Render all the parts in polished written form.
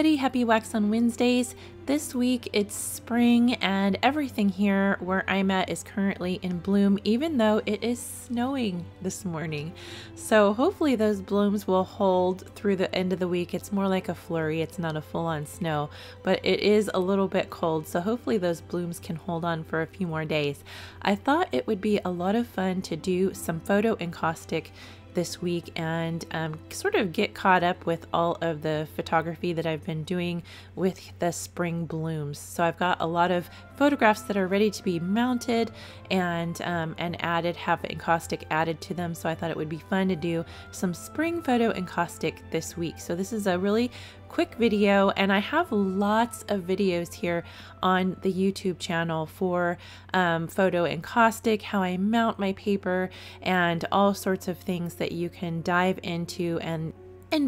everybody, happy Wax on Wednesdays. This week it's spring and everything here where I'm at is currently in bloom, even though it is snowing this morning. So hopefully those blooms will hold through the end of the week. It's more like a flurry, it's not a full-on snow, but it is a little bit cold, so hopefully those blooms can hold on for a few more days. I thought it would be a lot of fun to do some photo encaustic this week and sort of get caught up with all of the photography that I've been doing with the spring blooms. So I've got a lot of photographs that are ready to be mounted and added, have encaustic added to them. So I thought it would be fun to do some spring photo encaustic this week. So this is a really quick video, and I have lots of videos here on the YouTube channel for photo encaustic, how I mount my paper, and all sorts of things that you can dive into and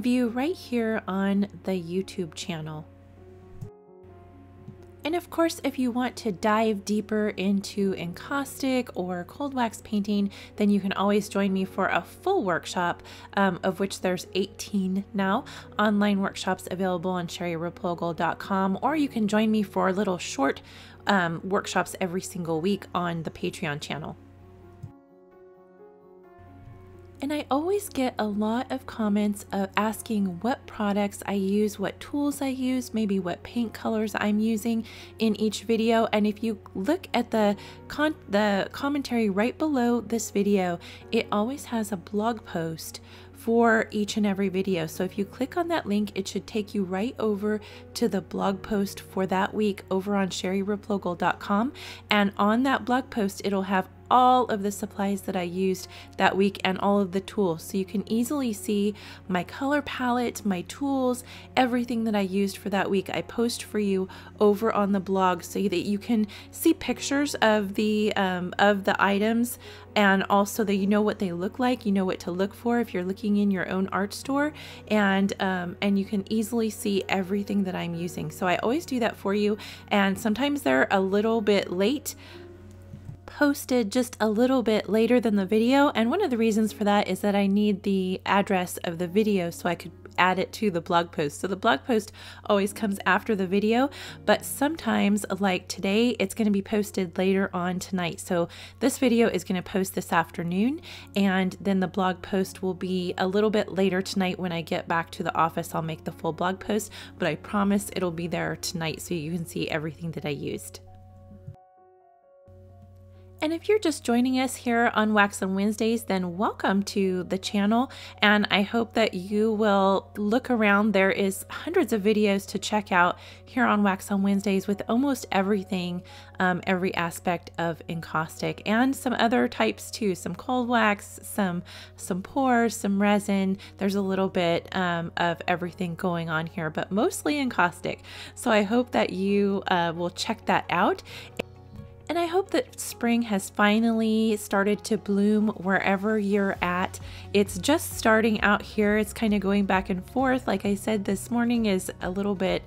view right here on the YouTube channel. And of course, if you want to dive deeper into encaustic or cold wax painting, then you can always join me for a full workshop, of which there's 18 now, online workshops available on ShariReplogle.com, or you can join me for little short workshops every single week on the Patreon channel. And I always get a lot of comments asking what products I use, what tools I use, maybe what paint colors I'm using in each video. And if you look at the commentary right below this video, it always has a blog post for each and every video. So if you click on that link, it should take you right over to the blog post for that week over on ShariReplogle.com. And on that blog post, it'll have all of the supplies that I used that week and all of the tools. So you can easily see my color palette, my tools, everything that I used for that week. I post for you over on the blog so that you can see pictures of the items, and also that you know what they look like, you know what to look for if you're looking in your own art store, and you can easily see everything that I'm using. So I always do that for you, and sometimes they're a little bit late, posted just a little bit later than the video, and one of the reasons for that is that I need the address of the video so I could add it to the blog post. So the blog post always comes after the video, but sometimes, like today, it's going to be posted later on tonight. So this video is going to post this afternoon, and then the blog post will be a little bit later tonight. When I get back to the office, I'll make the full blog post, but I promise it'll be there tonight so you can see everything that I used. And if you're just joining us here on Wax on Wednesdays, then welcome to the channel, and I hope that you will look around. There is hundreds of videos to check out here on Wax on Wednesdays with almost everything, every aspect of encaustic, and some other types too, some cold wax, some pores, some resin. There's a little bit of everything going on here, but mostly encaustic. So I hope that you will check that out. And I hope that spring has finally started to bloom wherever you're at. It's just starting out here. It's kind of going back and forth. Like I said, this morning is a little bit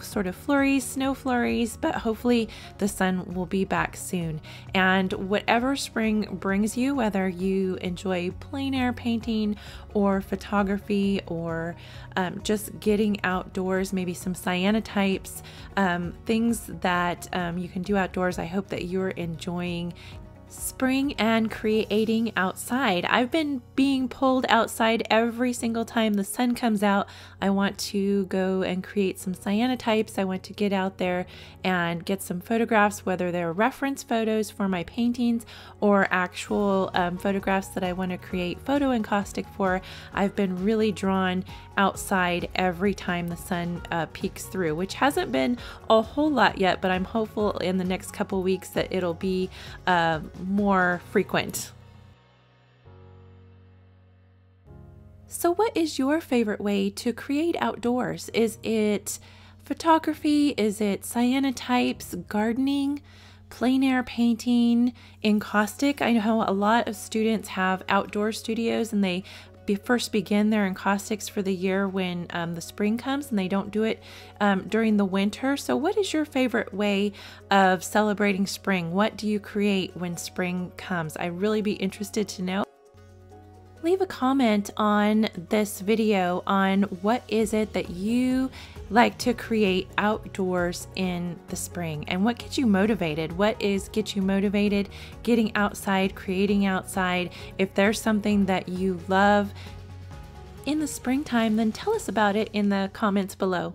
sort of flurries, snow flurries, but hopefully the sun will be back soon. And whatever spring brings you, whether you enjoy plein air painting or photography or just getting outdoors, maybe some cyanotypes, things that you can do outdoors, I hope that you're enjoying spring and creating outside. I've been being pulled outside every single time the sun comes out. I want to go and create some cyanotypes. I want to get out there and get some photographs, whether they're reference photos for my paintings or actual photographs that I want to create photo encaustic for. I've been really drawn outside every time the sun peeks through, which hasn't been a whole lot yet, but I'm hopeful in the next couple weeks that it'll be more frequent. So what is your favorite way to create outdoors? Is it photography? Is it cyanotypes, gardening, plein air painting, encaustic? I know a lot of students have outdoor studios, and they first begin their encaustics for the year when the spring comes, and they don't do it during the winter. So what is your favorite way of celebrating spring? What do you create when spring comes? I'd really be interested to know. leave a comment on this video on what is it that you like to create outdoors in the spring and what gets you motivated. What is gets you motivated? Getting outside, creating outside. If there's something that you love in the springtime, then tell us about it in the comments below.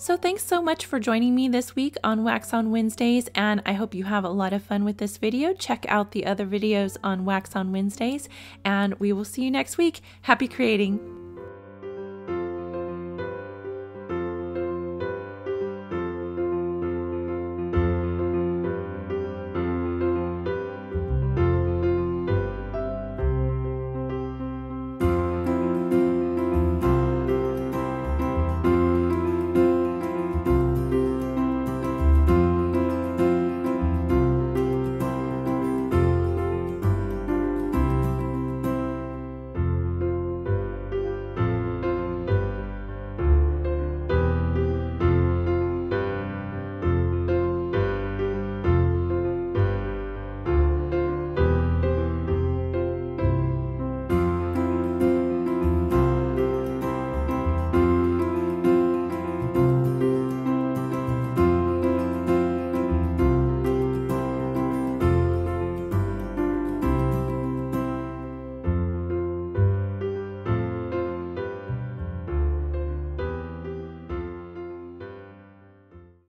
So thanks so much for joining me this week on Wax on Wednesdays, and I hope you have a lot of fun with this video. Check out the other videos on Wax on Wednesdays, and we will see you next week. Happy creating!